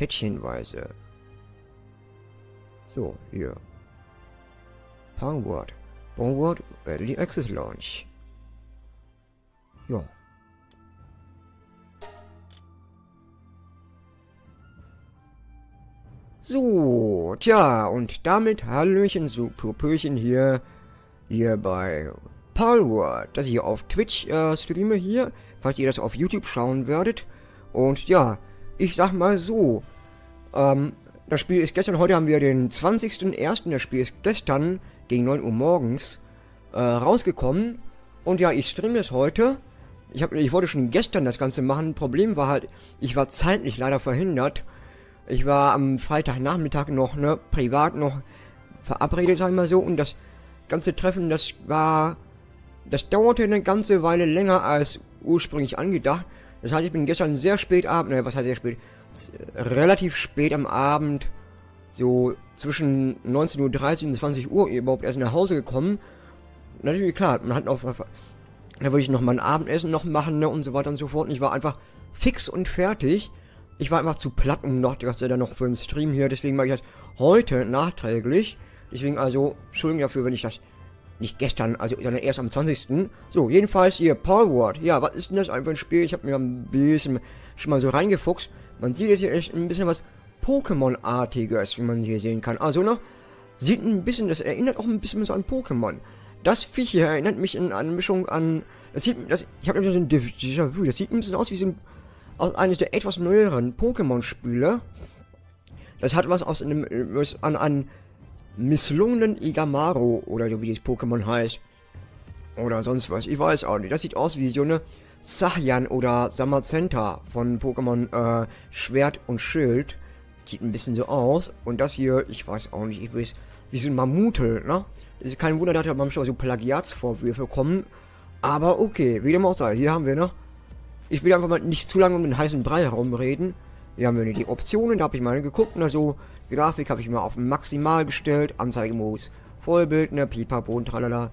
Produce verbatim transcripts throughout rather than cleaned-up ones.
Päckchenweise. So, hier. Palworld. Palworld Early Access Launch. Ja. So, tja, und damit Hallöchen zu Popöchen hier, hier bei Palworld, das ich hier auf Twitch äh, streame hier, falls ihr das auf YouTube schauen werdet. Und ja, ich sag mal so, ähm, das Spiel ist gestern, heute haben wir den zwanzigsten ersten, das Spiel ist gestern gegen neun Uhr morgens äh, rausgekommen. Und ja, ich streame das heute. Ich, hab, ich wollte schon gestern das Ganze machen, Problem war halt, ich war zeitlich leider verhindert. Ich war am Freitagnachmittag noch, ne, privat noch verabredet, sagen wir mal so. Und das ganze Treffen, das war, das dauerte eine ganze Weile länger als ursprünglich angedacht. Das heißt, ich bin gestern sehr spät abend, ne, was heißt sehr spät? Z relativ spät am Abend, so zwischen neunzehn Uhr dreißig und zwanzig Uhr überhaupt erst nach Hause gekommen. Natürlich, klar, man hat noch, da würde ich noch mal ein Abendessen noch machen, ne, und so weiter und so fort. Und ich war einfach fix und fertig. Ich war einfach zu platt, um noch, was da noch für einen Stream hier, deswegen mache ich das heute nachträglich. Deswegen also, Entschuldigung dafür, wenn ich das nicht gestern, also sondern erst am zwanzigsten So, jedenfalls hier, Palworld. Ja, was ist denn das einfach ein Spiel? Ich habe mir ein bisschen schon mal so reingefuchst. Man sieht jetzt hier echt ein bisschen was Pokémon-artiges, wie man hier sehen kann. Also, ne, sieht ein bisschen, das erinnert auch ein bisschen so an Pokémon. Das Viech hier erinnert mich in einer Mischung an, das sieht, das, ich habe ein bisschen Déjà-vu, das sieht ein bisschen aus wie so ein, aus eines der etwas neueren Pokémon-Spiele. Das hat was aus einem, was an einem misslungenen Igamaru oder so, wie das Pokémon heißt. Oder sonst was, ich weiß auch nicht. Das sieht aus wie so eine Saiyan oder Samacenta von Pokémon äh, Schwert und Schild. Sieht ein bisschen so aus. Und das hier, ich weiß auch nicht, ich weiß, wie so ein Mammutl, ne? Es ist kein Wunder, dass da manchmal so Plagiatsvorwürfe kommen. Aber okay, wie dem auch sei, hier haben wir noch. Ich will einfach mal nicht zu lange um den heißen Brei herumreden. Hier haben wir die Optionen, da habe ich mal geguckt. Also, Grafik habe ich mal auf maximal gestellt. Anzeigemodus, Vollbild, ne, Pipapo und tralala.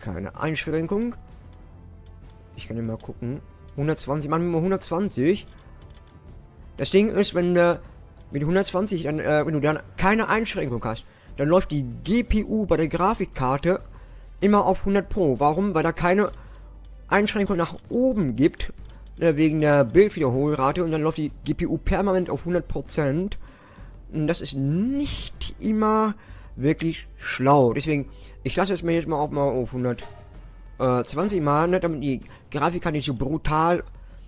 Keine Einschränkung. Ich kann ja mal gucken. hundertzwanzig, machen wir mal hundertzwanzig. Das Ding ist, wenn du mit hundertzwanzig, dann, äh, wenn du dann keine Einschränkung hast, dann läuft die G P U bei der Grafikkarte immer auf hundert Pro. Warum? Weil da keine Einschränkung nach oben gibt. Wegen der Bildwiederholrate, und dann läuft die G P U permanent auf hundert Prozent. Und das ist nicht immer wirklich schlau. Deswegen, ich lasse es mir jetzt mal auch mal auf hundertzwanzig mal, ne, damit die Grafikkarte nicht so brutal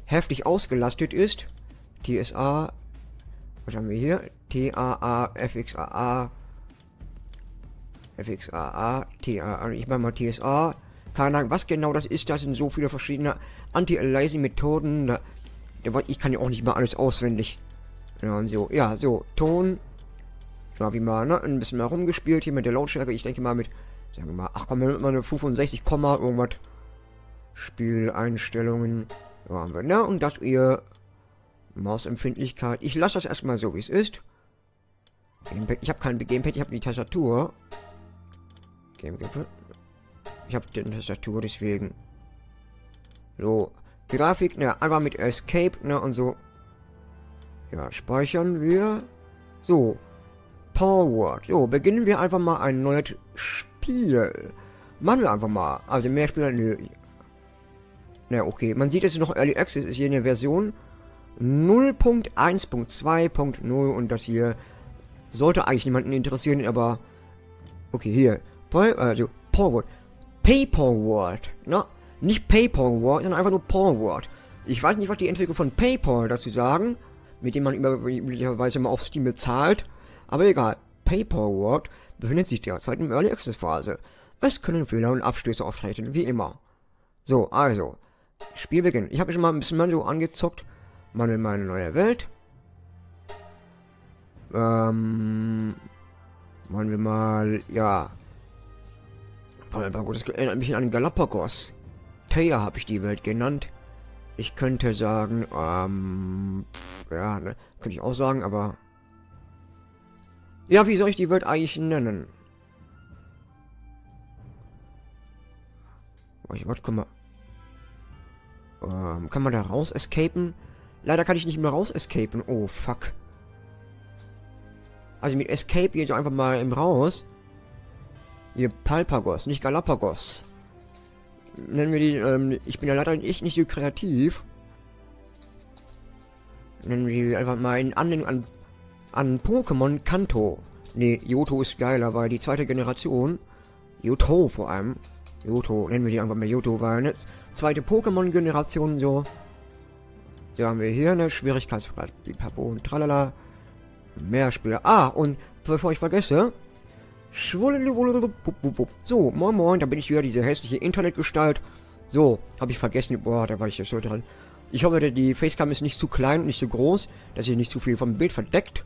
heftig ausgelastet ist. T S A, was haben wir hier? T A A, F X A A, F X A A, T A A, ich meine mal T S A. Keine Ahnung, was genau das ist, das sind so viele verschiedene Anti-Aliasing-Methoden, da, da, ich kann ja auch nicht mal alles auswendig. Ja, und so, ja, so, Ton, da habe ich mal, ne, ein bisschen mal rumgespielt hier mit der Lautstärke, ich denke mal mit, sagen wir mal, ach komm, mit mal eine fünfundsechzig, irgendwas, Spieleinstellungen, da haben wir, ne, und das ihr Mausempfindlichkeit, ich lasse das erstmal so, wie es ist. Gamepad, ich habe kein Gamepad, ich habe die Tastatur. Gamepad. Ich habe die Tastatur, deswegen. So, Grafik, ne, einfach mit Escape, ne, und so. Ja, speichern wir. So, Palworld. So, beginnen wir einfach mal ein neues Spiel. Machen wir einfach mal. Also mehr Spieler, nö. Na, okay, man sieht, es ist noch Early Access, ist hier eine Version null Punkt eins Punkt zwei Punkt null und das hier sollte eigentlich niemanden interessieren, aber okay, hier. Also, Palworld. Palworld, ne? Nicht Palworld, sondern einfach nur Palworld. Ich weiß nicht, was die Entwicklung von PayPal dazu sagen, mit dem man üblicherweise mal auf Steam bezahlt, aber egal. Palworld befindet sich derzeit in Early Access Phase. Es können Fehler und Abstöße auftreten, wie immer. So, also, Spielbeginn. Ich habe schon mal ein bisschen mal so angezockt, mal in meine neue Welt. Ähm, machen wir mal, ja. Das erinnert mich an Galapagos. Taya habe ich die Welt genannt. Ich könnte sagen, ähm, ja, ne, könnte ich auch sagen, aber... Ja, wie soll ich die Welt eigentlich nennen? Warte, warte, guck mal. Ähm, kann man da raus escapen? Leider kann ich nicht mehr raus escapen. Oh, fuck. Also mit Escape geht ihr einfach mal eben raus. Hier Palpagos, nicht Galapagos. Nennen wir die, ähm, ich bin ja leider echt nicht so kreativ. Nennen wir die einfach mal in Anlehnung an, an Pokémon Kanto. Ne, Johto ist geiler, weil die zweite Generation, Johto vor allem, Johto, nennen wir die einfach mal Johto, weil jetzt zweite Pokémon-Generation so. Da haben wir hier eine Schwierigkeitsgrad, die Papo und tralala. Mehr Spieler. Ah, und bevor ich vergesse. So, moin moin, da bin ich wieder, diese hässliche Internetgestalt. So, habe ich vergessen. Boah, da war ich jetzt so dran. Ich hoffe, die Facecam ist nicht zu klein und nicht zu groß, dass ihr nicht zu viel vom Bild verdeckt.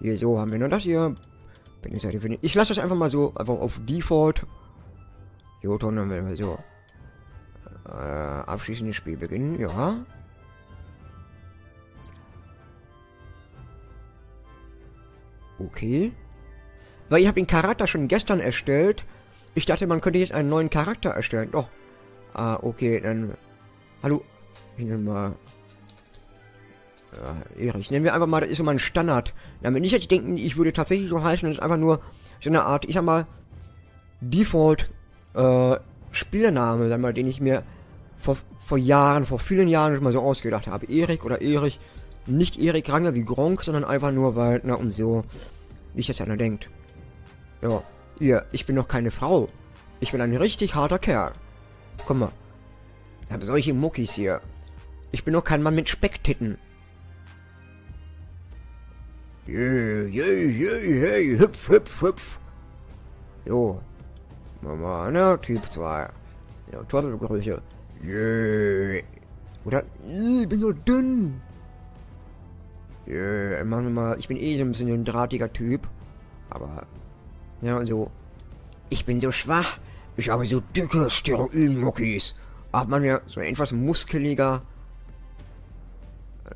Hier, so haben wir nur das hier. Ich lasse das einfach mal so, einfach auf Default. Joton haben wir so. Äh, abschließendes Spiel beginnen, ja. Okay. Weil ich habe den Charakter schon gestern erstellt. Ich dachte, man könnte jetzt einen neuen Charakter erstellen. Doch. Ah, okay, dann... Hallo. Ich nehme mal... Ja, Erich. Nehmen wir einfach mal, das ist so mein Standard. Damit nicht, dass ich denke, ich würde tatsächlich so heißen, das ist einfach nur so eine Art, ich sag mal, Default äh, Spielname, sag mal, den ich mir vor, vor Jahren, vor vielen Jahren schon mal so ausgedacht habe. Erich oder Erich. Nicht Erik Range wie Gronk, sondern einfach nur, weil, na und so, nicht, dass einer denkt. Ja, ihr, ich bin noch keine Frau. Ich bin ein richtig harter Kerl. Guck mal. Ich habe solche Muckis hier. Ich bin noch kein Mann mit Specktitten. Yeah, yeah, yeah, yeah, hüpf, hüpf, hüpf. Jo. Mama, na, Typ zwei. Ja, Turtelgröße. Yeah. Oder, ich bin so dünn. Yeah, machen wir mal. Ich bin eh so ein bisschen ein drahtiger Typ. Aber. Ja, also. Ich bin so schwach. Ich habe so dicke Steroid-Muckis. Ach man, ja, so etwas muskeliger.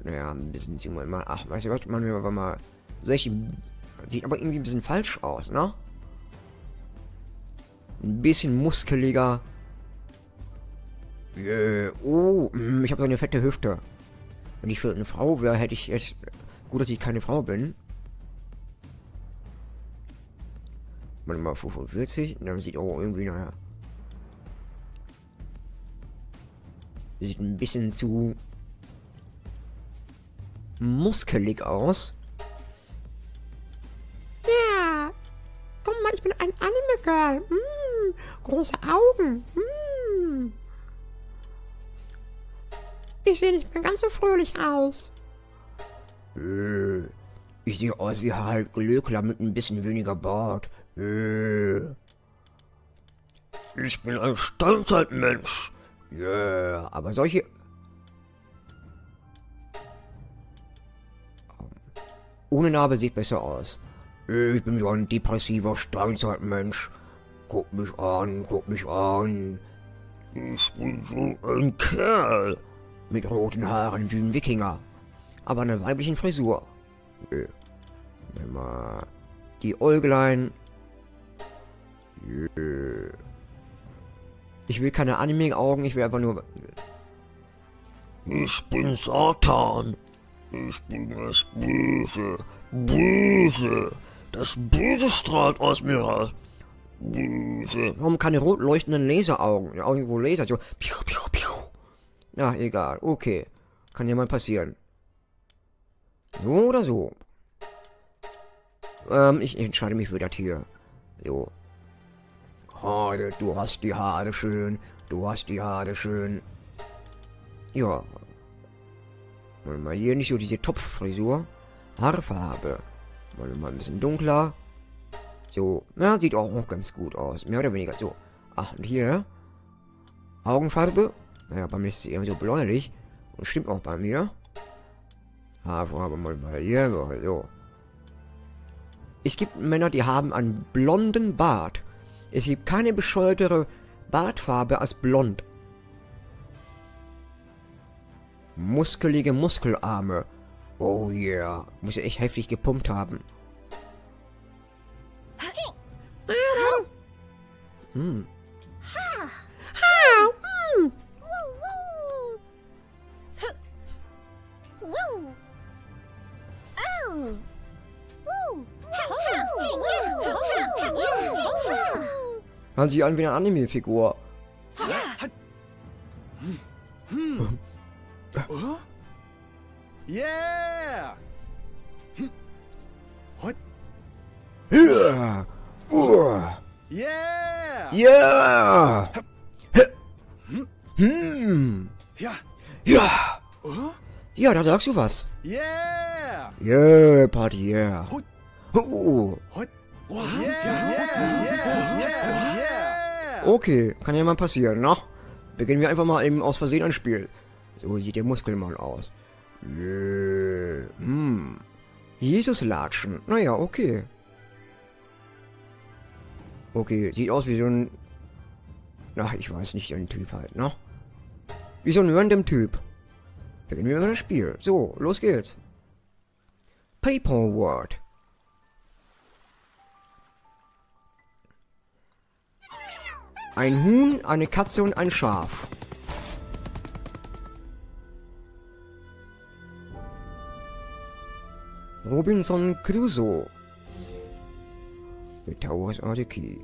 Naja, ein bisschen ziehen wir mal. Ach, weißt du was? Machen wir mal. Solche. Sieht aber irgendwie ein bisschen falsch aus, ne? Ein bisschen muskeliger. Yeah. Oh, ich habe so eine fette Hüfte. Wenn ich für eine Frau wäre, hätte ich jetzt... Gut, dass ich keine Frau bin. Warte mal, fünfundvierzig. Dann sieht auch irgendwie, naja... Sieht ein bisschen zu... muskelig aus. Ja. Guck mal, ich bin ein Anime-Girl. Mm, große Augen. Mm. Ich sehe nicht mehr ganz so fröhlich aus. Äh, ich sehe aus wie Harald Glöckler mit ein bisschen weniger Bart. Äh, ich bin ein Steinzeitmensch. Ja, yeah, aber solche... Ohne Narbe sieht besser aus. Ich bin so ein depressiver Steinzeitmensch. Guck mich an, guck mich an. Ich bin so ein Kerl. Mit roten Haaren wie ein Wikinger. Aber einer weiblichen Frisur. Die Äuglein. Ich will keine Anime-Augen, ich will einfach nur... Ich bin Satan. Ich bin das Böse. Böse. Das Böse strahlt aus mir raus. Böse. Warum keine rot leuchtenden Laseraugen? Irgendwo Laser. So. Piu, piu, piu. Na, egal. Okay. Kann ja mal passieren. So oder so. Ähm, ich entscheide mich für das hier. So. Haare, du hast die Haare schön. Du hast die Haare schön. Ja. Wollen wir mal hier nicht so diese Topffrisur. Haarfarbe. Wollen wir mal ein bisschen dunkler. So. Na, sieht auch noch ganz gut aus. Mehr oder weniger. So. Ach, und hier. Augenfarbe. Naja, bei mir ist es eher so bläulich. Und stimmt auch bei mir. Haarfarbe mal bei hier. So. Es gibt Männer, die haben einen blonden Bart. Es gibt keine bescheuertere Bartfarbe als blond. Muskelige Muskelarme. Oh yeah. Muss ja echt heftig gepumpt haben. Hm. Hören sich an wie eine Anime-Figur. Yeah! Yeah! Yeah! Yeah! Hm. Ja! Ja! Ja, da sagst du was. Yeah! Yeah, Party, yeah! Oh. Okay, kann ja mal passieren, ne? Beginnen wir einfach mal eben aus Versehen ein Spiel. So sieht der Muskelmann aus. Yeah. Hm. Jesus-Latschen. Naja, okay. Okay, sieht aus wie so ein... Ach, ich weiß nicht, ein Typ halt, ne? Wie so ein random Typ. Beginnen wir mal das Spiel. So, los geht's. Palworld. Ein Huhn, eine Katze und ein Schaf. Robinson Crusoe. The towers are the key.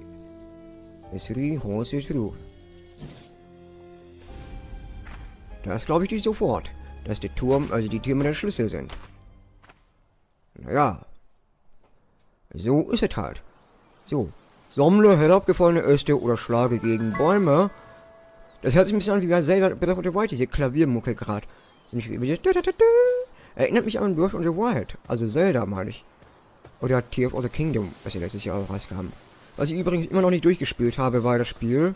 The three horses roof. Das glaube ich nicht sofort, dass der Turm, also die Türme der Schlüssel sind. Naja. So ist es halt. So. Sammle herabgefallene Äste oder schlage gegen Bäume. Das hört sich ein bisschen an wie bei selber Breath of the Wild, diese Klaviermucke gerade. Erinnert mich an Breath of the Wild, also Zelda meine ich. Oder Tears of the Kingdom, was wir letztes Jahr auch rauskam. Was ich übrigens immer noch nicht durchgespielt habe, war das Spiel.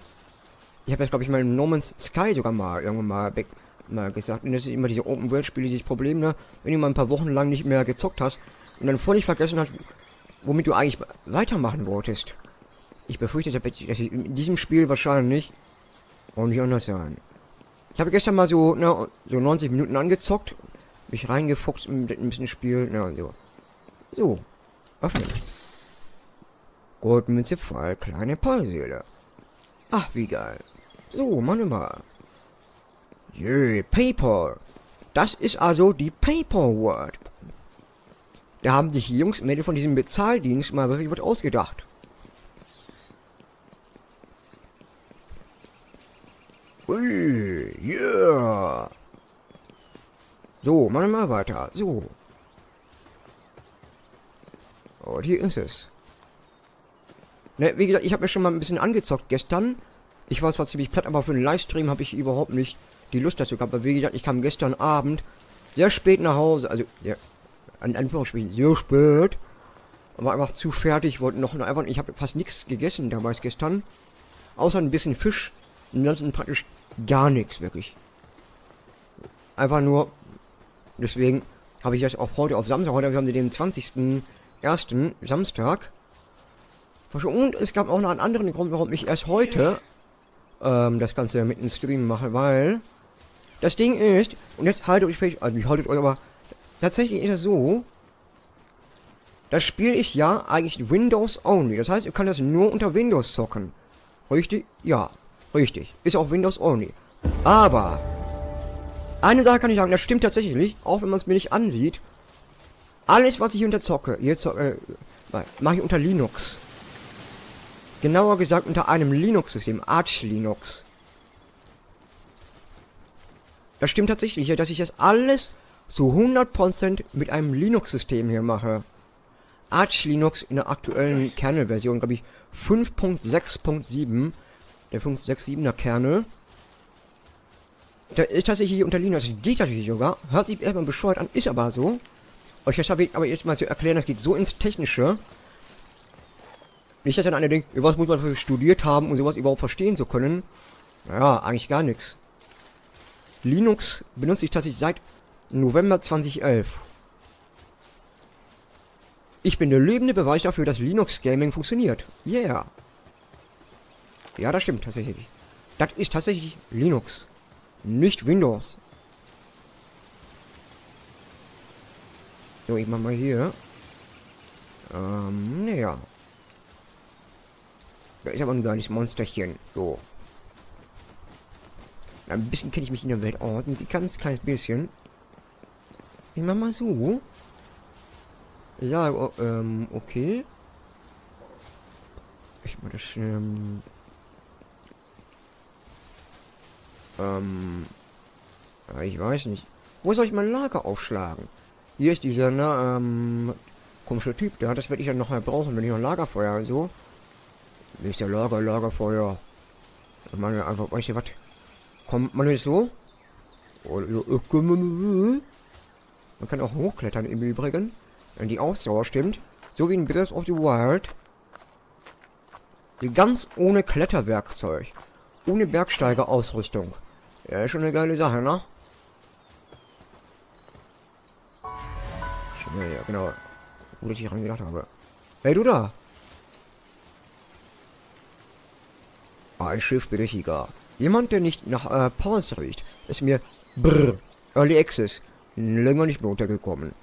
Ich habe das glaube ich mal in No Man's Sky sogar mal irgendwann mal, mal gesagt. Und das ist immer diese Open World Spiele, dieses Problem, ne? Wenn du mal ein paar Wochen lang nicht mehr gezockt hast und dann völlig vergessen hast, womit du eigentlich weitermachen wolltest. Ich befürchte, dass ich in diesem Spiel wahrscheinlich auch nicht anders sein. Ich habe gestern mal so, na, so neunzig Minuten angezockt, mich reingefuchst in ein bisschen Spiel, na, so. So, öffnen. Goldmünze, Pfahl, kleine Palseele. Ach, wie geil. So, Mann, mal. Jö, Paper. Das ist also die Paperworld. Da haben sich die Jungs und Mädels von diesem Bezahldienst mal wirklich was ausgedacht. Ui, yeah. So, machen wir mal weiter. So. Und hier ist es. Ne, wie gesagt, ich habe mir schon mal ein bisschen angezockt gestern. Ich war zwar ziemlich platt, aber für einen Livestream habe ich überhaupt nicht die Lust dazu gehabt. Aber wie gesagt, ich kam gestern Abend sehr spät nach Hause. Also, ja, an Anführungsstrichen sehr spät. Aber einfach zu fertig. Wollte noch einfach. Ich habe fast nichts gegessen damals gestern. Außer ein bisschen Fisch. Ansonsten praktisch gar nichts, wirklich. Einfach nur, deswegen habe ich das auch heute auf Samstag, heute haben wir den zwanzigsten ersten Samstag. Und es gab auch noch einen anderen Grund, warum ich erst heute ähm, das Ganze mit dem Stream mache, weil das Ding ist, und jetzt haltet euch vielleicht, also ich haltet euch, aber tatsächlich ist es so, das Spiel ist ja eigentlich Windows Only, das heißt, ihr könnt das nur unter Windows zocken. Richtig? Ja. Richtig, ist auch Windows Only. Aber eine Sache kann ich sagen, das stimmt tatsächlich, auch wenn man es mir nicht ansieht. Alles, was ich unter zocke, jetzt äh, mache ich unter Linux. Genauer gesagt unter einem Linux-System, Arch Linux. Das stimmt tatsächlich, dass ich das alles zu hundert Prozent mit einem Linux-System hier mache. Arch Linux in der aktuellen Kernel-Version, glaube ich, fünf Punkt sechs Punkt sieben. Der fünf sechs siebener Kernel. Da ist tatsächlich unter Linux. Das geht natürlich sogar. Hört sich erstmal bescheuert an, ist aber so. Euch das habe ich aber jetzt mal zu erklären, das geht so ins Technische. Nicht, dass dann einer denkt, was muss man für studiert haben, um sowas überhaupt verstehen zu können. Naja, eigentlich gar nichts. Linux benutze ich tatsächlich seit November zweitausendelf. Ich bin der lebende Beweis dafür, dass Linux Gaming funktioniert. Yeah. Ja, das stimmt tatsächlich. Das ist tatsächlich Linux, nicht Windows. So, ich mach mal hier. Ähm, naja. Da ist aber ein kleines Monsterchen. So. Ein bisschen kenne ich mich in der Welt aus. Ein ganz kleines bisschen. Ich mach mal so. Ja, ähm, okay. Ich mach das, ähm... Ähm, ich weiß nicht. Wo soll ich mein Lager aufschlagen? Hier ist dieser, na, ähm, komische Typ da. Das werde ich dann noch mal brauchen, wenn ich noch ein Lagerfeuer und so. Hier ist der Lager, Lagerfeuer. Ich meine, einfach, weißt du was? Kommt man jetzt so? Man kann auch hochklettern im Übrigen, wenn die Ausdauer stimmt. So wie in Breath of the Wild. Ganz ohne Kletterwerkzeug. Ohne Bergsteigerausrüstung. Ja, ist schon eine geile Sache, ne? Ja, genau. Wo ich hier dran gedacht habe. Hey, du da! Ein Schiff bedächtiger. Jemand, der nicht nach äh, Pause riecht, ist mir brr, Early Access länger nicht mehr untergekommen.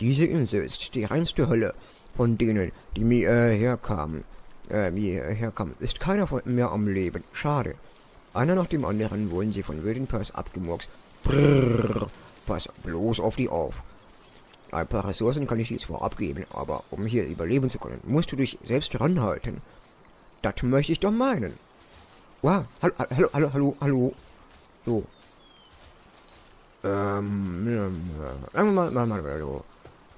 Diese Insel ist die reinste Hölle von denen, die mir äh, herkamen. Äh, mir äh, herkamen. Ist keiner von mehr am Leben. Schade. Einer nach dem anderen wurden sie von wilden Pass abgemurkst. Brrr. Pass bloß auf die auf. Ein paar Ressourcen kann ich dir zwar abgeben, aber um hier überleben zu können, musst du dich selbst ranhalten. Das möchte ich doch meinen. Wow, hallo, hallo, hallo, hallo, hallo. So. Ähm, ähm, äh, mal, mal, mal, mal, so.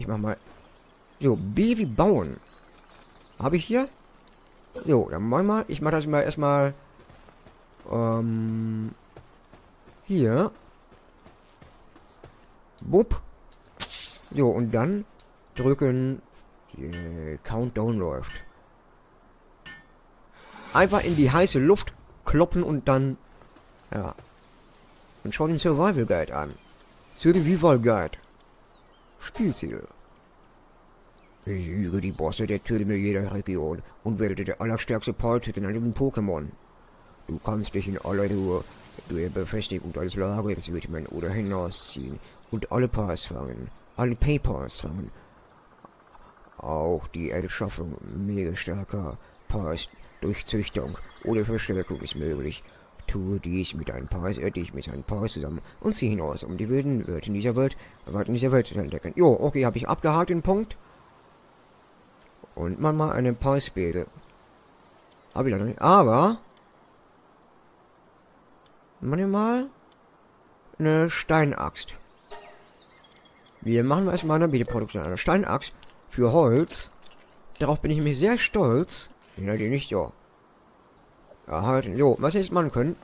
Ich mach mal. So, B wie bauen. Habe ich hier? So, dann machen wir mal. Ich mach das mal erstmal. Ähm. Hier. Bup. So, und dann drücken. Die Countdown läuft. Einfach in die heiße Luft kloppen und dann. Ja. Und schau den Survival Guide an. Survival Guide. Spielziel. Besiege die Bosse der Türme jeder Region und werde der allerstärkste Part in einem Pokémon. Du kannst dich in aller Ruhe durch Befestigung deines Lagers widmen oder hinausziehen und alle Parts fangen, alle Papers fangen. Auch die Erschaffung mega starker Parts durch Züchtung oder Verstärkung ist möglich. Tue dies mit ein paar, äh, dich mit ein paar zusammen und zieh hinaus, um die wilden Welt in dieser Welt, in dieser Welt zu entdecken. Jo, okay, habe ich abgehakt den Punkt. Und man mal eine Pausbäde. Habe ich da noch nicht. Aber. Manchmal. Eine Steinaxt. Wir machen erstmal eine Bieteproduktion. Eine Steinaxt für Holz. Darauf bin ich mich sehr stolz. Ja, die nicht, ja. Erhalten. So, was wir jetzt machen können.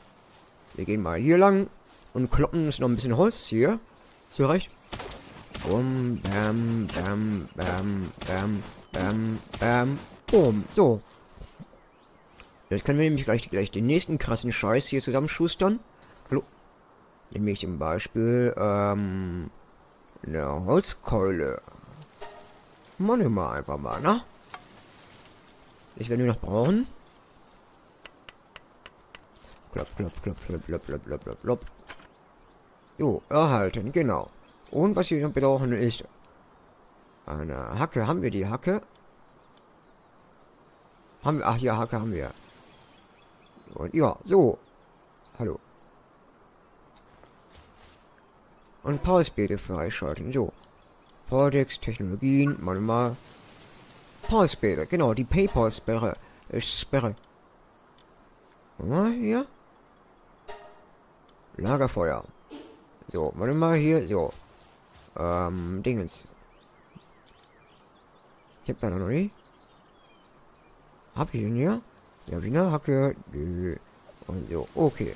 Wir gehen mal hier lang und kloppen uns noch ein bisschen Holz hier. Zurecht. Bum, bam, bam, bam, bam, bam, bam, bum. So. Jetzt können wir nämlich gleich, gleich den nächsten krassen Scheiß hier zusammenschustern. Hallo. Nämlich zum Beispiel, ähm, eine Holzkeule. Machen wir mal einfach mal, ne? Ich werde nur noch brauchen. Klopp, klopp, klopp, klopp, klopp, klopp, klopp, klopp. Jo, erhalten, genau. Und was wir noch brauchen ist eine Hacke. Haben wir die Hacke? Haben wir, ach ja, Hacke haben wir. Und ja, so. Hallo. Und Pausbeete freischalten, so. Vortex, Technologien, manchmal. Pausbäder, genau, die Paypal-Sperre. Äh, Sperre. Mal hier. Lagerfeuer. So, warte mal hier, so. Ähm, Dingens. Ich hab da noch nie. Hab ich den hier? Ja, wie eine Hacke. Und so, okay.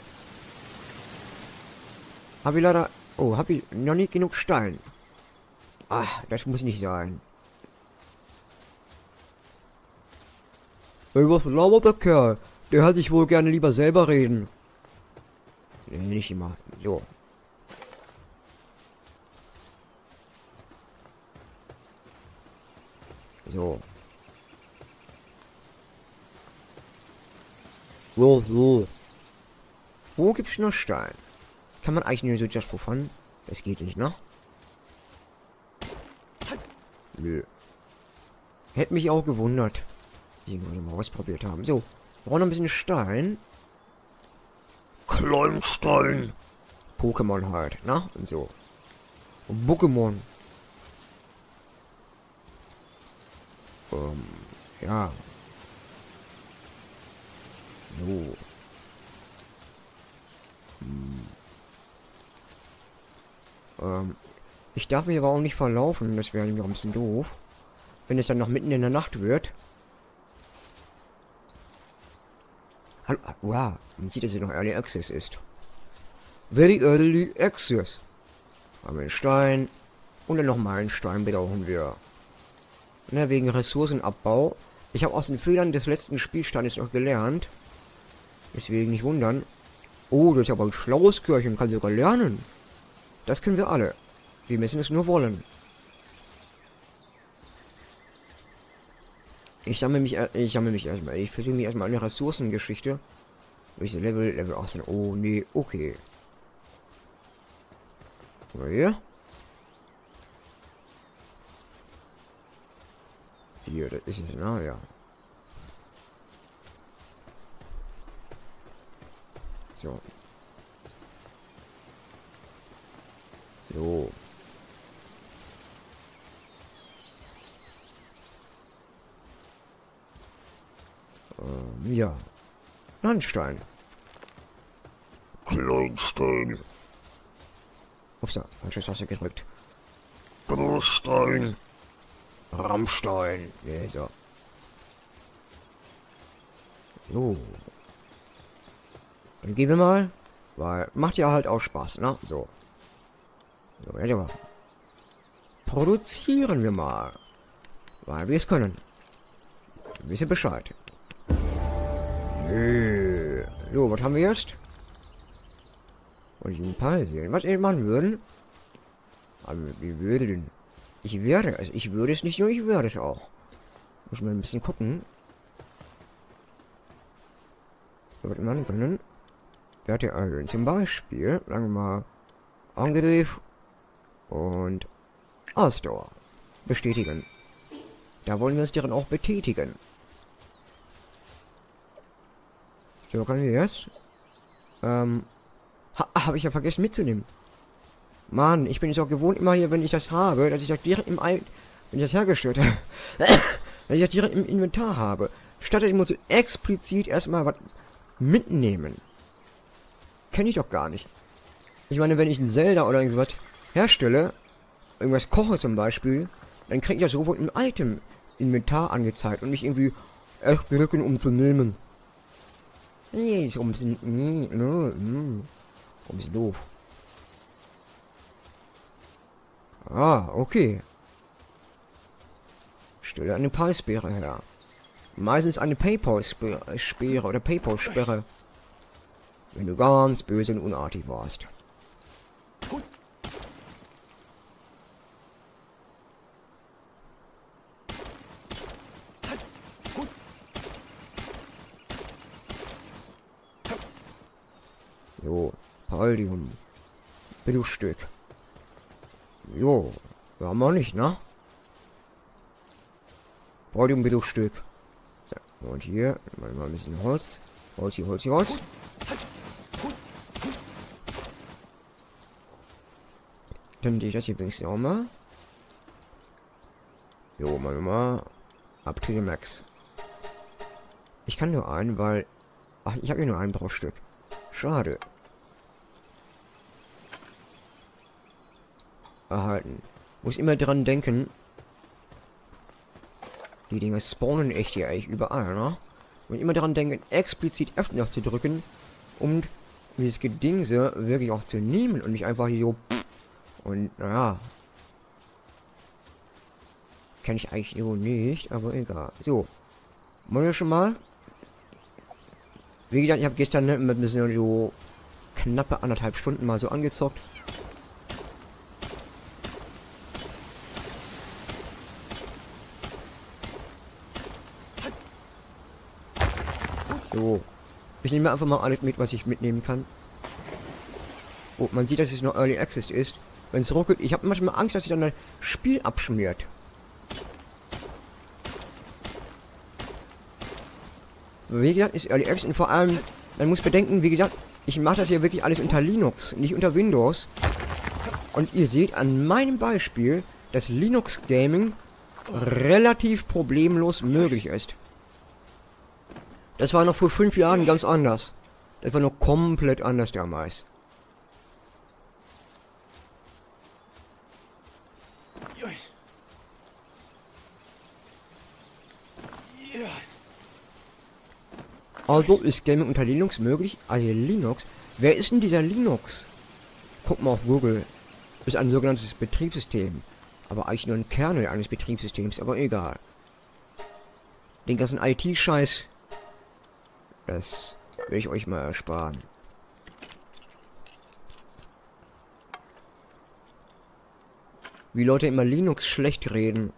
Hab ich leider. Oh, hab ich noch nicht genug Stein. Ach, das muss nicht sein. Was labert der Kerl? Der hört sich wohl gerne lieber selber reden. Nee, nicht immer. So. So. So, so. Wo gibt's noch Stein? Kann man eigentlich nur so just for fun? Es geht nicht, ne? Nö. Hätte mich auch gewundert. Irgendwann mal ausprobiert haben. So, wir brauchen noch ein bisschen Stein. Kleinstein. Pokémon halt, na? Und so. Und Pokémon. Ähm, ja. So. Hm. Ähm, ich darf mich aber auch nicht verlaufen. Das wäre nämlich auch ein bisschen doof. Wenn es dann noch mitten in der Nacht wird. Hallo. Wow. Man sieht, dass es noch Early Access ist. Very Early Access. Haben wir einen Stein. Und dann nochmal einen Stein brauchen wir. Ne, wegen Ressourcenabbau. Ich habe aus den Fehlern des letzten Spielstandes noch gelernt. Deswegen nicht wundern. Oh, das ist aber ein schlaues Kirchen. Kann sogar lernen. Das können wir alle. Wir müssen es nur wollen. Ich sammle mich, ich sammle mich erstmal. Ich versuche mich erstmal eine Ressourcengeschichte. Welches Level? Level achtzehn. Oh, nee. Okay. Oder hier? Hier, das ist es. Na ja. So. So. Ähm, ja. Landstein. Kleinstein. Ups, da, falsche Taste gedrückt. Großstein. Rammstein. Ja, so. So. Dann gehen wir mal. Weil, macht ja halt auch Spaß, ne? So. So, ja, mal. Produzieren wir mal. Weil wir es können. Ein bisschen Bescheid. Nee. So, was haben wir jetzt? Und diesen Palsien. Was wir machen würden? Aber wir würden. Ich werde es. Ich würde es nicht nur, ich werde es auch. Muss mal ein bisschen gucken. Was wir machen können. Werte erhöhen. Zum Beispiel, sagen wir mal. Angriff und Ausdauer bestätigen. Da wollen wir uns deren auch betätigen. So, können wir jetzt? Ähm, ha, habe ich ja vergessen mitzunehmen. Mann, ich bin es auch gewohnt immer hier, wenn ich das habe, dass ich das direkt im Ei, wenn ich das hergestellt habe, dass ich das direkt im Inventar habe. Statt ich muss explizit erstmal was mitnehmen. Kenne ich doch gar nicht. Ich meine, wenn ich ein Zelda oder irgendwas herstelle, irgendwas koche zum Beispiel, dann kriege ich das sofort im Item-Inventar angezeigt und nicht irgendwie echt drücken, um zu nehmen. Nee, ist ums, nee, nee, nee, ums doof. Ah, okay. Stelle eine Palsperre her. Meistens eine Paypal-Sperre oder Paypal-Sperre. Wenn du ganz böse und unartig warst. Jo, Paldium. Bildungsstück. Jo, wir haben wir nicht, ne? Paldium, Bildungsstück. Ja, und hier, mal ein bisschen Holz. Holz, hier, Holz, hier, Holz. Dann sehe ich das hier wenigstens auch mal. Jo, mal, mal. Up to the max. Ich kann nur einen, weil... Ach, ich habe hier nur ein Bruchstück. Schade. Erhalten. Muss immer dran denken. Die Dinger spawnen echt hier eigentlich überall, ne? Und immer dran denken, explizit öffnen noch zu drücken, um dieses Gedingse wirklich auch zu nehmen und nicht einfach hier so. Und naja. Kenn ich eigentlich so nicht, aber egal. So. Wollen wir schon mal? Wie gesagt, ich habe gestern ne, mit ein bisschen so knappe anderthalb Stunden mal so angezockt. So. Ich nehme einfach mal alles mit, was ich mitnehmen kann. Oh, man sieht, dass es noch Early Access ist. Wenn es ruckelt, ich habe manchmal Angst, dass sich dann das Spiel abschmiert. Wie gesagt, ist Early Access und vor allem, man muss bedenken, wie gesagt, ich mache das hier wirklich alles unter Linux, nicht unter Windows. Und ihr seht an meinem Beispiel, dass Linux Gaming relativ problemlos möglich ist. Das war noch vor fünf Jahren ganz anders. Das war noch komplett anders damals. Also ist Gaming unter Linux möglich? Also Linux? Wer ist denn dieser Linux? Guck mal auf Google. Ist ein sogenanntes Betriebssystem. Aber eigentlich nur ein Kernel eines Betriebssystems, aber egal. Den ganzen I T-Scheiß, das will ich euch mal ersparen. Wie Leute immer Linux schlecht reden.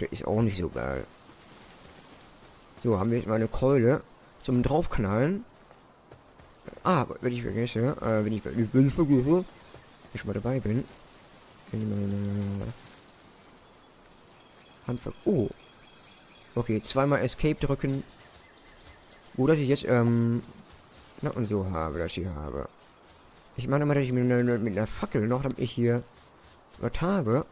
Das ist auch nicht so geil. So, haben wir jetzt mal eine Keule zum Draufknallen. Ah, wenn ich vergesse, äh, wenn ich wenn ich vergesse, ich mal dabei bin. Handver oh. Okay, zweimal Escape drücken. Wo, dass ich jetzt, ähm... na, und so habe, dass ich hier habe. Ich meine mal, dass ich mit, mit einer Fackel noch, damit ich hier was habe.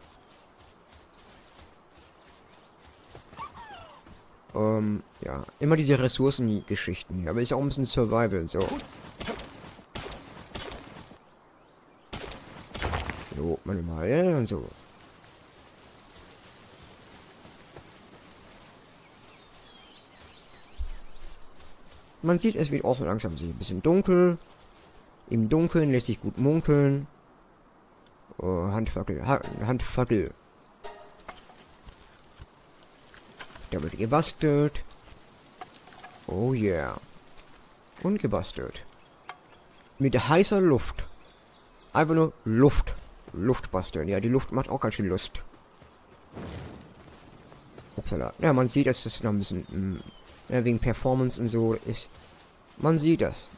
Ähm, ja. Immer diese Ressourcengeschichten hier. Aber ist auch ein bisschen Survival, so. So, meine mal, ja, und so. Man sieht, es wird auch so langsam ein bisschen dunkel. Im Dunkeln lässt sich gut munkeln. Oh, Handfackel, ha Handfackel. Da wird gebastelt. Oh yeah. Und gebastelt. Mit heißer Luft. Einfach nur Luft. Luft basteln. Ja, die Luft macht auch ganz schön Lust. Upsala. Ja, man sieht, dass das noch ein bisschen... Ja, wegen Performance und so ist. Man sieht das.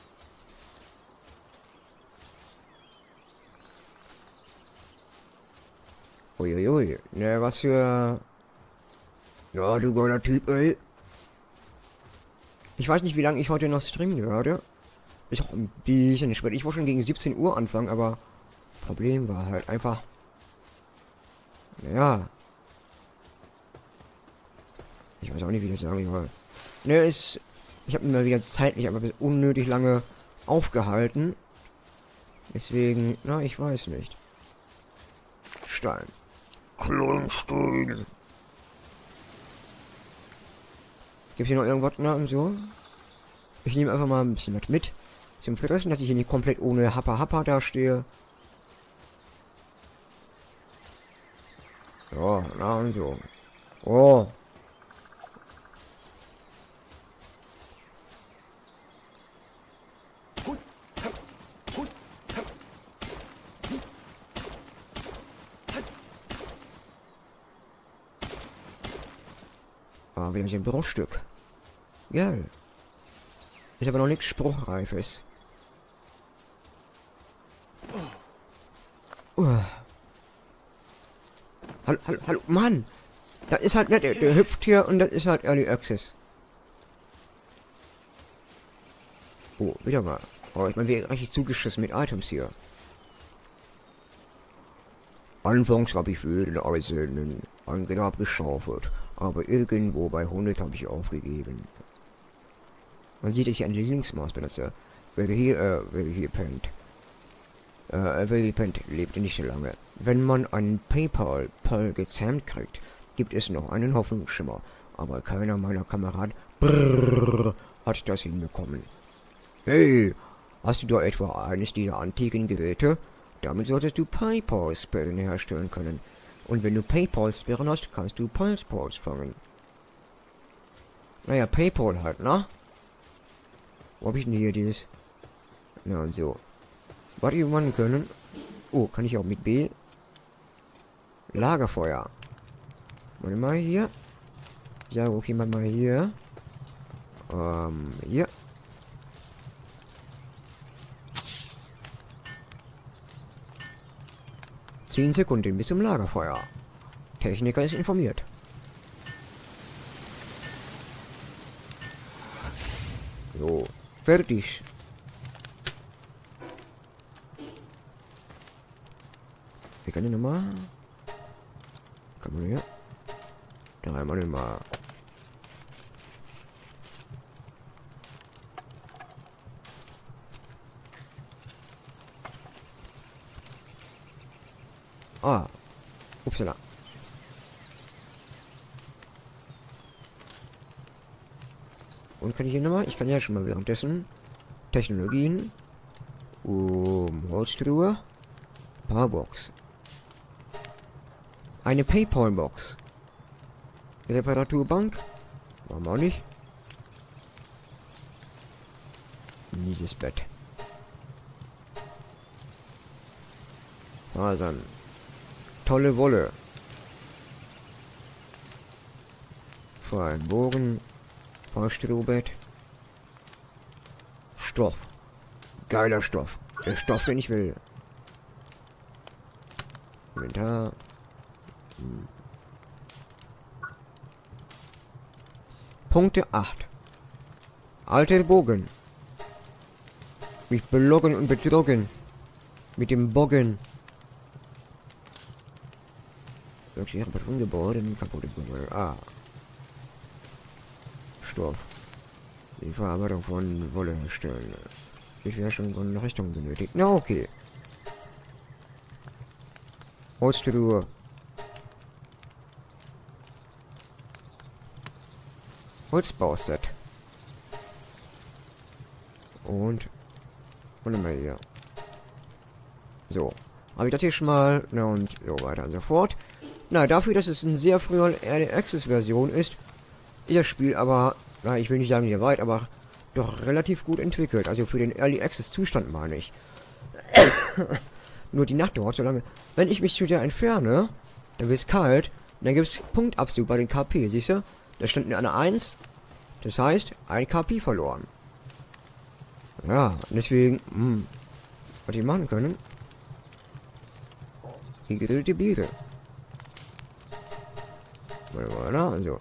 Uiuiui. Ne, was für... Ja, du geiler Typ, ey. Ich weiß nicht, wie lange ich heute noch streamen werde. Ist auch ein bisschen spät. Ich wollte schon gegen siebzehn Uhr anfangen, aber... Problem war halt einfach... Ja. Ich weiß auch nicht, wie ich das sagen soll. Ne, ist. Ich habe mir die ganze Zeit nicht, aber unnötig lange aufgehalten. Deswegen, na, ich weiß nicht. Stein. Klonstein. Gibt's hier noch irgendwas, na, und so? Ich nehme einfach mal ein bisschen was mit. Zum Fressen, dass ich hier nicht komplett ohne Happa Happa dastehe. Ja, na, und so. Oh. Wieder ein Bruchstück. Geil. Ist aber noch nichts Spruchreifes. Uh. Hallo, hallo, hallo, Mann! Das ist halt nett, der, der hüpft hier und das ist halt Early Access. Oh, wieder mal. Oh, ich meine, wir richtig zugeschissen mit Items hier. Anfangs habe ich für jeden einzelnen Angrab geschaufelt. Aber irgendwo bei hundert habe ich aufgegeben. Man sieht, dass ich eine Linksmaus benutze. Wer hier, äh, wer hier pennt. Äh, wer hier pennt, lebt nicht so lange. Wenn man einen PayPal-Pal gezähmt kriegt, gibt es noch einen Hoffnungsschimmer. Aber keiner meiner Kameraden brrrr, hat das hinbekommen. Hey, hast du da etwa eines dieser antiken Geräte? Damit solltest du PayPal-Sperren herstellen können. Und wenn du PayPal-Sperren hast, kannst du PayPals fangen. Naja, PayPal halt, ne? Wo hab ich denn hier dieses? Na und so. Was wir machen können... Oh, kann ich auch mit B? Lagerfeuer. Warte mal hier. Ja, okay, mal mal hier. Ähm, hier. zehn Sekunden bis zum Lagerfeuer. Techniker ist informiert. So, fertig. Wir können nochmal. Kann man hier. Dreimal nochmal. Ah, upsala. Und kann ich hier nochmal? Ich kann ja schon mal währenddessen. Technologien. Um, Holztruhe. Powerbox. Eine Paypal-Box. Reparaturbank. Warum auch nicht? Dieses Bett. Fasern. Tolle Wolle. Freien Bogen. Vollstrohbett. Stoff. Geiler Stoff. Der Stoff, den ich will. Inventar. Hm. Punkte acht. Alter Bogen. Mich belogen und betrogen. Mit dem Bogen. Ich habe was umgebauten, kaputtes Gebäude. Ah. Stoff. Die Verarbeitung von Wolle herstellen. Ich wäre schon so eine Richtung benötigt. Na, okay. Holztruhe. Holzbauset. Und. Und immer hier. So. Habe ich das hier schon mal. Na und so weiter und so fort. Na, dafür, dass es in sehr früher Early Access Version ist, ist das Spiel aber, na, ich will nicht sagen hier weit, aber doch relativ gut entwickelt. Also für den Early Access Zustand meine ich. Nur die Nacht dauert so lange. Wenn ich mich zu dir entferne, dann wird es kalt, und dann gibt es Punktabzug bei den K P, siehst du? Da stand in einer eins, das heißt, ein K P verloren. Ja, deswegen, hm, was die machen können. Die gegrillte Biere. Also.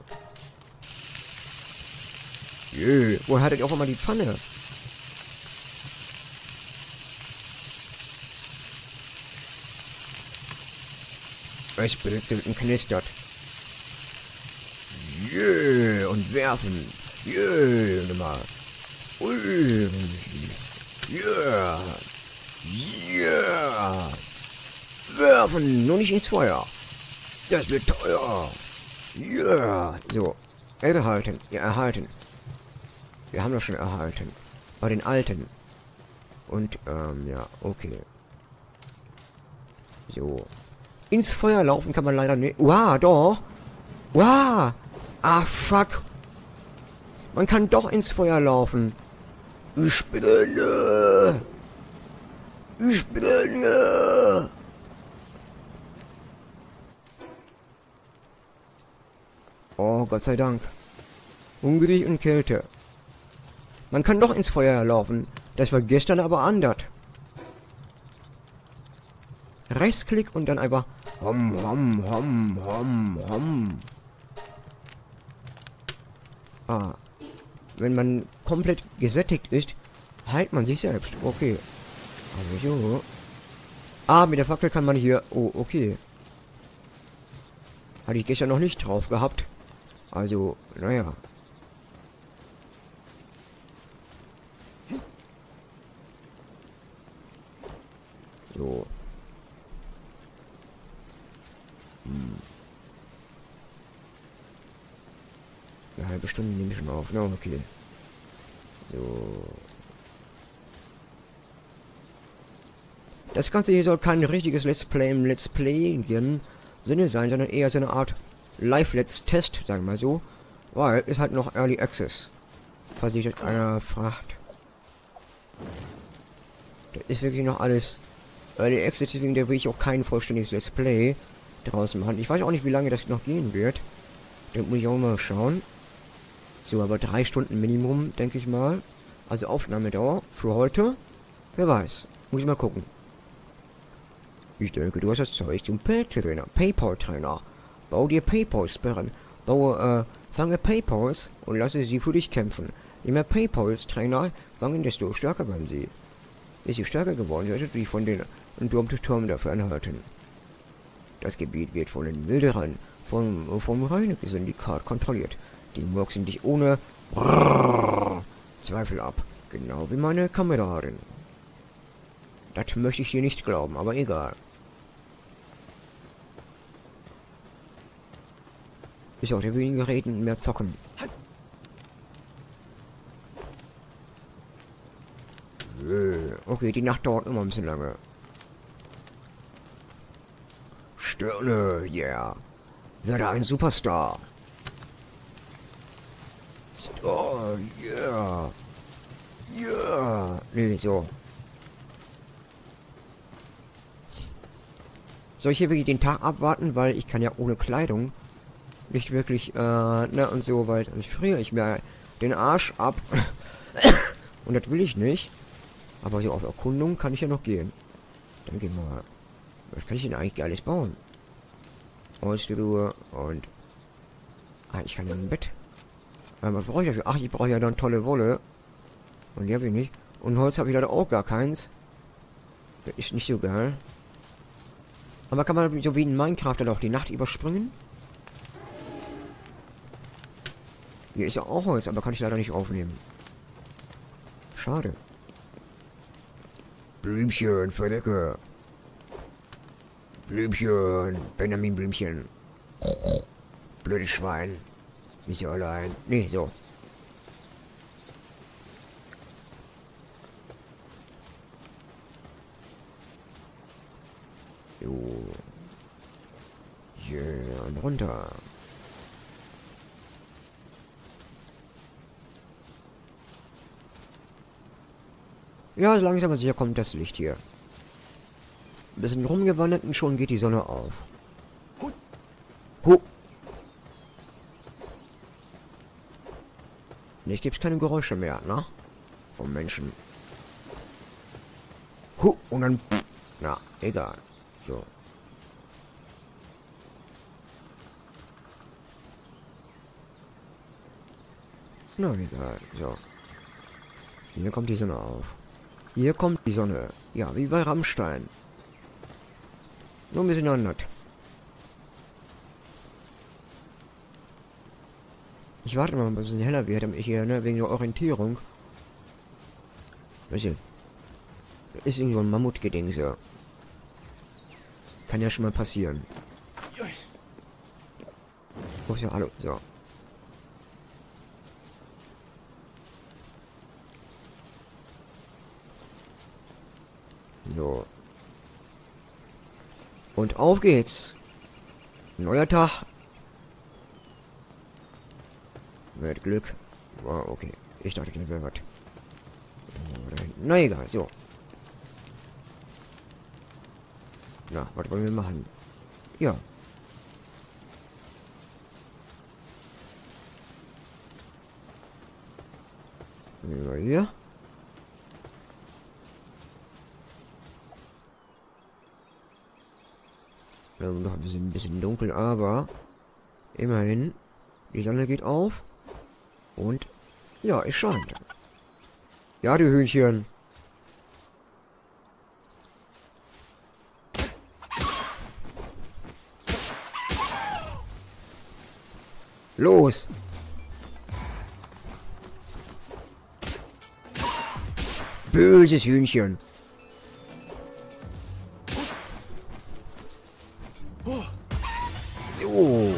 Jö, woher hat er auch immer die Pfanne? Es blitzelt und knistert. Jö, und werfen. Jö, nochmal. Ui. Jö. Jö. Werfen, nur nicht ins Feuer. Das wird teuer. Ja, so. Erhalten. Ja, erhalten. Wir haben das schon erhalten. Bei den Alten. Und, ähm, ja, okay. So. Ins Feuer laufen kann man leider nicht. Wow, doch. Wow. Ah, fuck. Man kann doch ins Feuer laufen. Ich brenne. Ich brenne. Oh, Gott sei Dank. Hungrig und Kälte. Man kann doch ins Feuer laufen. Das war gestern aber anders. Rechtsklick und dann einfach... Hom, hom, hom, hom, hom. Ah. Wenn man komplett gesättigt ist, heilt man sich selbst. Okay. Also so. Ah, mit der Fackel kann man hier... Oh, okay. Hatte ich gestern noch nicht drauf gehabt. Also, naja. So. Hm. Eine halbe Stunde nehme ich schon auf. Na, okay. So. Das Ganze hier soll kein richtiges Let's Play im Let's Play geben. Sinne sein, sondern eher so eine Art Live-Let's-Test, sagen wir mal so, weil es halt noch Early Access. Falls sich das einer fragt. Das ist wirklich noch alles Early Access, deswegen da will ich auch kein vollständiges Let's Play draußen machen. Ich weiß auch nicht, wie lange das noch gehen wird. Da muss ich auch mal schauen. So, aber drei Stunden Minimum, denke ich mal. Also Aufnahmedauer für heute. Wer weiß. Muss ich mal gucken. Ich denke, du hast das Zeug zum Pay-Trainer, Paypal-Trainer. Bau dir Paypal-Sperren. Baue, äh, fange Paypals und lasse sie für dich kämpfen. Je mehr Paypal-Trainer fangen, desto stärker werden sie. Ist sie stärker geworden, solltet ihr von den entdurmten Turm dafür anhalten. Das Gebiet wird von den Wilderern vom, vom Reineke-Syndikat kontrolliert. Die murksen dich ohne Zweifel ab. Genau wie meine Kameraden. Das möchte ich hier nicht glauben, aber egal. Ist auch der weniger reden, mehr zocken. Okay, die Nacht dauert immer ein bisschen lange. Stirne, yeah. Werde ein Superstar. Star, yeah. Yeah. Nee, so. Soll ich hier wirklich den Tag abwarten, weil ich kann ja ohne Kleidung nicht wirklich, äh, ne, und so weit. Und ich friere ich mir den Arsch ab. Und das will ich nicht. Aber so auf Erkundung kann ich ja noch gehen. Dann gehen wir mal. Was kann ich denn eigentlich alles bauen? Ausruhe und... Ah, ich kann ja ein Bett. Ähm, was brauche ich dafür? Ach, ich brauche ja dann tolle Wolle. Und die habe ich nicht. Und Holz habe ich leider auch gar keins. Das ist nicht so geil. Aber kann man so wie in Minecraft dann auch die Nacht überspringen? Hier ist ja auch Holz, aber kann ich leider nicht aufnehmen. Schade. Blümchen, verdecke. Blümchen, Benjamin Blümchen. Blödes Schwein. Nicht allein. Nee, so. So. Yeah, und runter. Ja, langsam aber sicher kommt das Licht hier. Ein bisschen rumgewandert und schon geht die Sonne auf. Huh. Jetzt gibt's keine Geräusche mehr, ne? Vom Menschen. Huh. Und dann... Pff. Na, egal. So. Na, egal. So. Hier kommt die Sonne auf. Hier kommt die Sonne. Ja, wie bei Rammstein. Nur ein bisschen anders. Ich warte mal, bis es ein bisschen heller wird, damit ich hier, ne, wegen der Orientierung. Weißt du, das ist irgendwo ein Mammutgeding, so. Kann ja schon mal passieren. Oh ja, hallo, so. So. Und auf geht's. Neuer Tag. Mit Glück. Wow, okay. Ich dachte, ich wäre was. Na egal, so. Na, was wollen wir machen? Ja. Über hier. Noch ein bisschen, ein bisschen dunkel, aber immerhin, die Sonne geht auf und ja, es scheint. Ja, die Hühnchen. Los! Böses Hühnchen. So.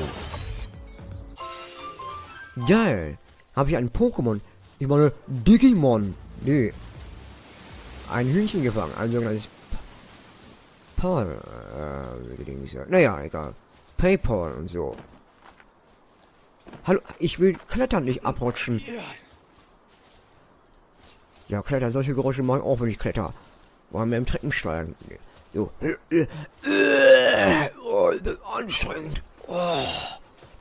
Geil. Habe ich einen Pokémon? Ich meine, Digimon. Nee. Ein Hühnchen gefangen. Also ein sogenanntes... Pal... Äh, naja, egal. Paypal und so. Hallo, ich will klettern, nicht abrutschen. Ja, klettern. Solche Geräusche mache ich auch, wenn ich kletter. Wollen wir im Treppensteigen. So. Oh, das ist anstrengend. Oh,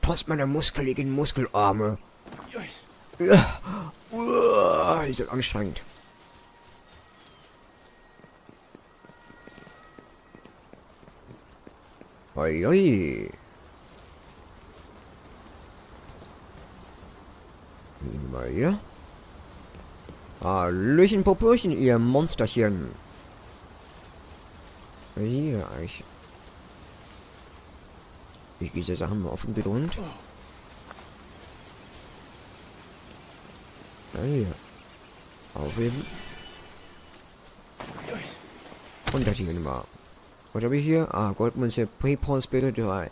trotz meiner muskeligen Muskelarme. Ja. Oh, ist das anstrengend. Oi, oi. Mal hier. Hallöchen, Popürchen, ihr Monsterchen. Hier, ich... Ich gehe diese Sachen mal auf den Grund. Ja, hier. Aufheben. Und das hier mal. Was habe ich hier? Ah, Goldmünze, Paypal-Spiele drei.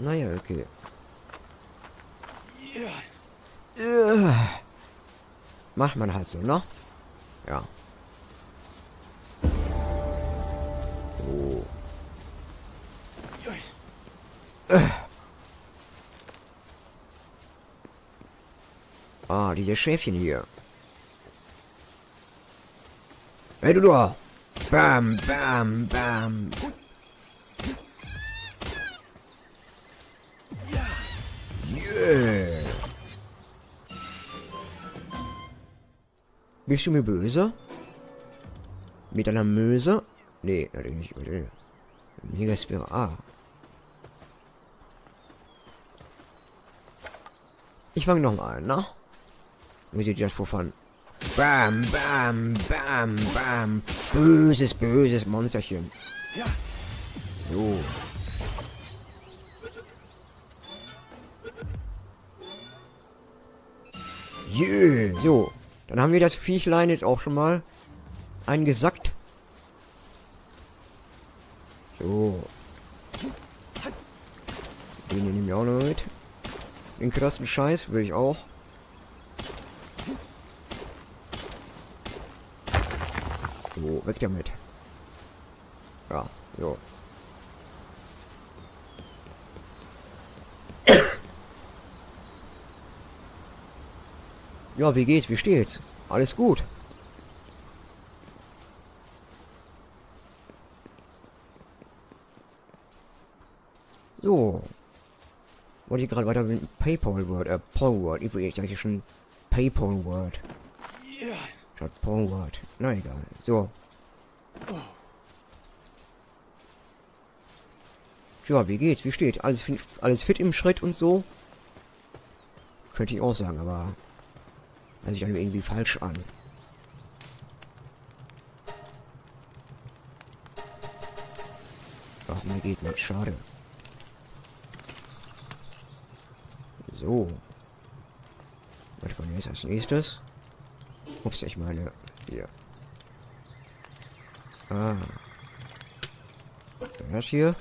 Naja, okay. Macht man halt so, ne? Ja. So. Ah, diese Schäfchen hier. Hey, du da! Bam, bam, bam. Yeah. Bist du mir böse? Mit einer Möse? Nee, natürlich nicht. Mega Spira. Ah. Ich fange noch mal an, ne? Wie sieht das wovon? Bam, bam, bam, bam. Böses, böses Monsterchen. So. Yeah. So. Dann haben wir das Viechlein jetzt auch schon mal eingesackt. So. Den hier nehmen wir auch noch mit. Den krassen Scheiß will ich auch. So, weg damit. Ja, so. Ja, wie geht's? Wie steht's? Alles gut. So. Wollte ich gerade weiter mit Palworld, äh, Palworld. Ich will eigentlich schon Palworld. Statt Palworld. Na egal. So. Ja, wie geht's? Wie steht's? Alles, alles fit im Schritt und so? Könnte ich auch sagen, aber... hört sich dann irgendwie falsch an. Ach, mir geht nicht. Schade. So. Was von jetzt als nächstes? Ups, ich meine... hier. Ah. Das hier.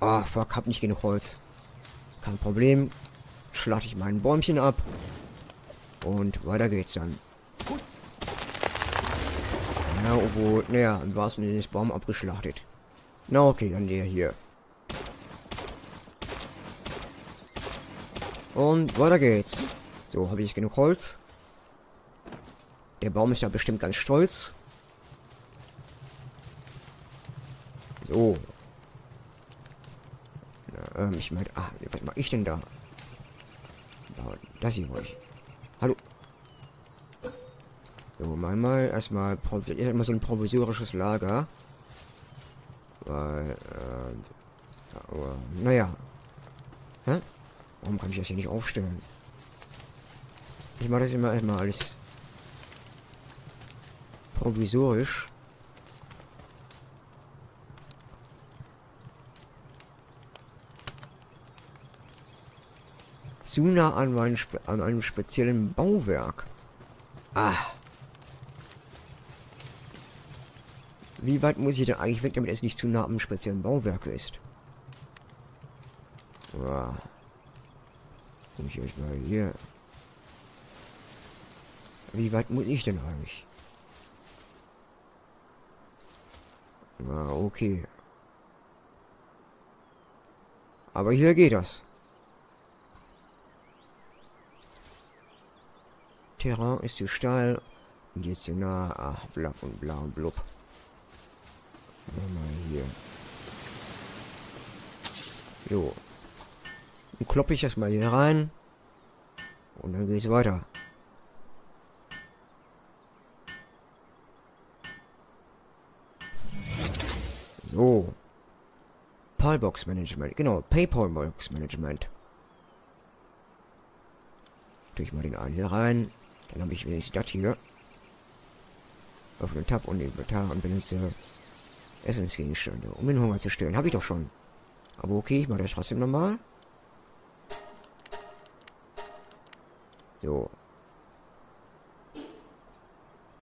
Ah, fuck, hab nicht genug Holz. Kein Problem. Schlage ich mein Bäumchen ab. Und weiter geht's dann. Na, obwohl, naja, im wahrsten Sinne ist Baum abgeschlachtet. Na, okay, dann der hier. Und weiter geht's. So, habe ich genug Holz. Der Baum ist ja bestimmt ganz stolz. So. Na, ähm, ich meine, ah, was mache ich denn da? Das hier wollte ich. Hallo. So, manchmal erstmal erstmal so ein provisorisches Lager. Weil, äh, aber, naja. Hä? Warum kann ich das hier nicht aufstellen? Ich mache das immer erstmal alles provisorisch. Zu nah an, mein, an einem speziellen Bauwerk. Ah. Wie weit muss ich denn eigentlich weg, damit es nicht zu nah am speziellen Bauwerk ist? Ah. Guck ich euch mal hier. Wie weit muss ich denn eigentlich? Ah, okay. Aber hier geht das. Terrain ist zu steil und jetzt hier nah. Ach, bla und bla und blub. Mal hier. Jo. Dann kloppe ich das mal hier rein. Und dann geht's weiter. So. Palbox Management. Genau, Paypalbox Management. Tue ich mal den einen hier rein. Dann habe ich wenigstens das hier. Öffne Tab und Inventar und benutze Essensgegenstände, um den Hunger zu stillen. Habe ich doch schon. Aber okay, ich mache das trotzdem nochmal. So.